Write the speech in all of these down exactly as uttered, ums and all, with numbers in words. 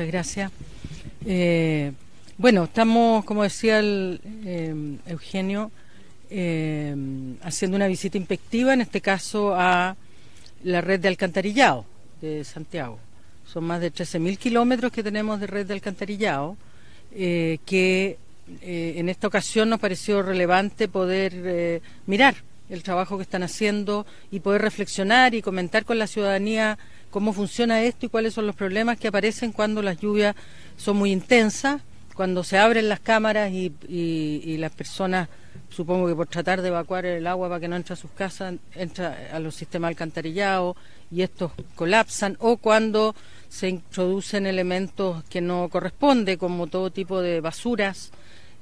muchas gracias. Eh, bueno, estamos, como decía el, eh, Eugenio, eh, haciendo una visita inspectiva, en este caso a la red de alcantarillado de Santiago. Son más de trece mil kilómetros que tenemos de red de alcantarillado, eh, que eh, en esta ocasión nos pareció relevante poder eh, mirar el trabajo que están haciendo y poder reflexionar y comentar con la ciudadanía cómo funciona esto y cuáles son los problemas que aparecen cuando las lluvias son muy intensas, cuando se abren las cámaras y, y, y las personas, supongo que por tratar de evacuar el agua para que no entre a sus casas, entra a los sistemas alcantarillados y estos colapsan, o cuando se introducen elementos que no corresponden, como todo tipo de basuras,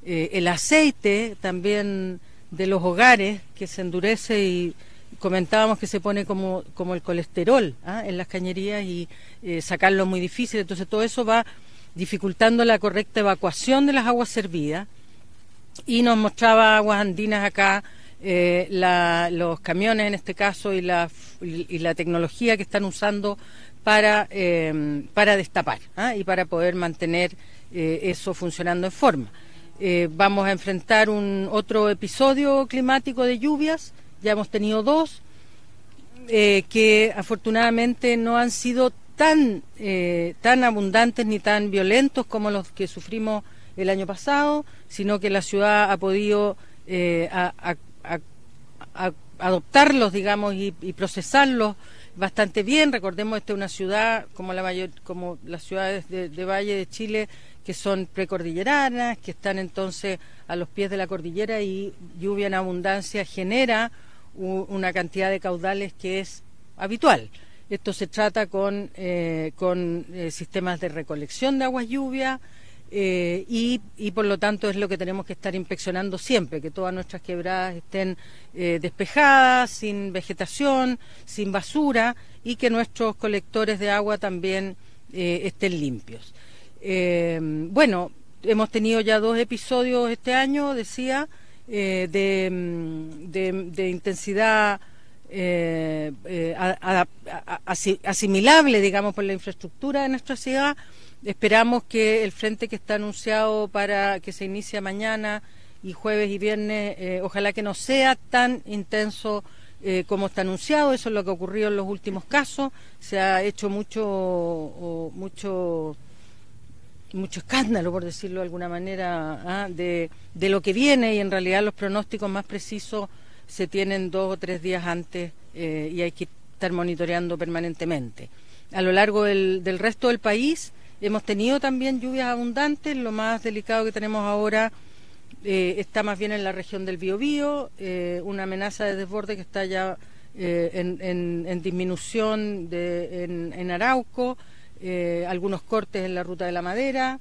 eh, el aceite también de los hogares que se endurece y comentábamos que se pone como, como el colesterol, ¿ah?, en las cañerías y eh, sacarlo es muy difícil. Entonces todo eso va dificultando la correcta evacuación de las aguas servidas, y nos mostraba Aguas Andinas acá eh, la, los camiones en este caso y la, y la tecnología que están usando para, eh, para destapar, ¿ah?, y para poder mantener eh, eso funcionando en forma. Eh, vamos a enfrentar un otro episodio climático de lluvias, ya hemos tenido dos, eh, que afortunadamente no han sido tan, eh, tan abundantes ni tan violentos como los que sufrimos el año pasado, sino que la ciudad ha podido eh, a, a, a, a adoptarlos, digamos, y, y procesarlos bastante bien. Recordemos, esta es una ciudad como la mayor, como las ciudades de, de Valle de Chile, que son precordilleranas, que están entonces a los pies de la cordillera, y lluvia en abundancia genera u, una cantidad de caudales que es habitual. Esto se trata con, eh, con eh, sistemas de recolección de aguas lluvia, Eh, y, y por lo tanto es lo que tenemos que estar inspeccionando siempre, que todas nuestras quebradas estén eh, despejadas, sin vegetación, sin basura, y que nuestros colectores de agua también eh, estén limpios. Eh, bueno, hemos tenido ya dos episodios este año, decía, eh, de, de, de intensidad eh, eh, a, a, a, asimilable, digamos, por la infraestructura de nuestra ciudad. Esperamos que el frente que está anunciado para que se inicie mañana y jueves y viernes, eh, ojalá que no sea tan intenso eh, como está anunciado. Eso es lo que ha ocurrido en los últimos casos. Se ha hecho mucho, mucho, mucho escándalo, por decirlo de alguna manera, ¿ah?, de, de lo que viene, y en realidad los pronósticos más precisos se tienen dos o tres días antes eh, y hay que estar monitoreando permanentemente. A lo largo del, del resto del país hemos tenido también lluvias abundantes. Lo más delicado que tenemos ahora eh, está más bien en la región del Biobío, eh, una amenaza de desborde que está ya eh, en, en, en disminución de, en, en Arauco, eh, algunos cortes en la Ruta de la Madera.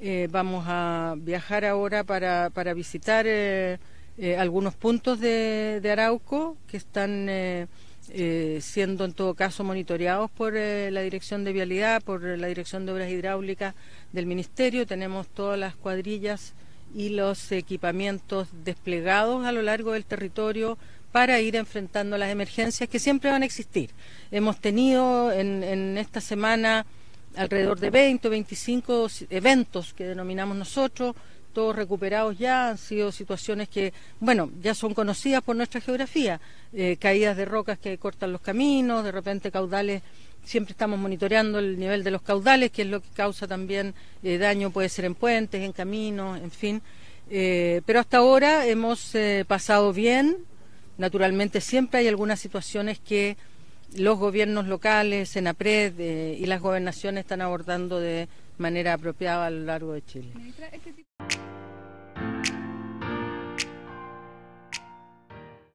Eh, vamos a viajar ahora para, para visitar eh, eh, algunos puntos de, de Arauco que están Eh, Eh, siendo en todo caso monitoreados por eh, la Dirección de Vialidad, por eh, la Dirección de Obras Hidráulicas del Ministerio. Tenemos todas las cuadrillas y los equipamientos desplegados a lo largo del territorio para ir enfrentando las emergencias que siempre van a existir. Hemos tenido en, en esta semana alrededor de veinte o veinticinco eventos que denominamos nosotros, todos recuperados ya. Han sido situaciones que, bueno, ya son conocidas por nuestra geografía, eh, caídas de rocas que cortan los caminos, de repente caudales. Siempre estamos monitoreando el nivel de los caudales, que es lo que causa también eh, daño, puede ser en puentes, en caminos, en fin. Eh, pero hasta ahora hemos eh, pasado bien. Naturalmente siempre hay algunas situaciones que los gobiernos locales, Senapred eh, y las gobernaciones están abordando de manera apropiada a lo largo de Chile.